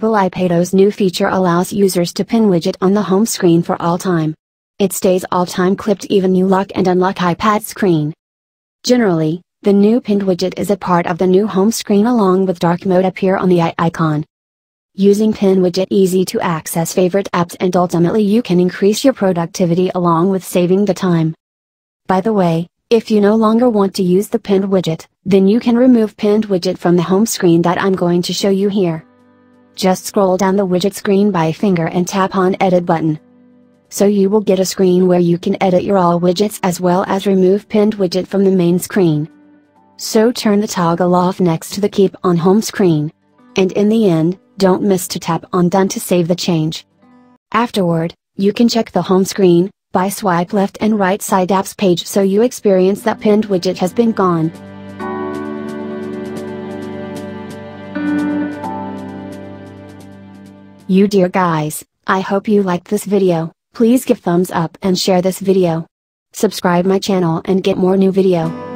Apple iPadOS new feature allows users to pin widget on the home screen for all time. It stays all time clipped even you lock and unlock iPad screen. Generally, the new pinned widget is a part of the new home screen along with dark mode appear on the eye icon. Using pin widget easy to access favorite apps and ultimately you can increase your productivity along with saving the time. By the way, if you no longer want to use the pinned widget, then you can remove pinned widget from the home screen that I'm going to show you here. Just scroll down the widget screen by finger and tap on edit button. So you will get a screen where you can edit your all widgets as well as remove pinned widget from the main screen. So turn the toggle off next to the keep on home screen. And in the end, don't miss to tap on done to save the change. Afterward, you can check the home screen by swipe left and right side apps page so you experience that pinned widget has been gone. You dear guys, I hope you liked this video, please give thumbs up and share this video. Subscribe my channel and get more new video.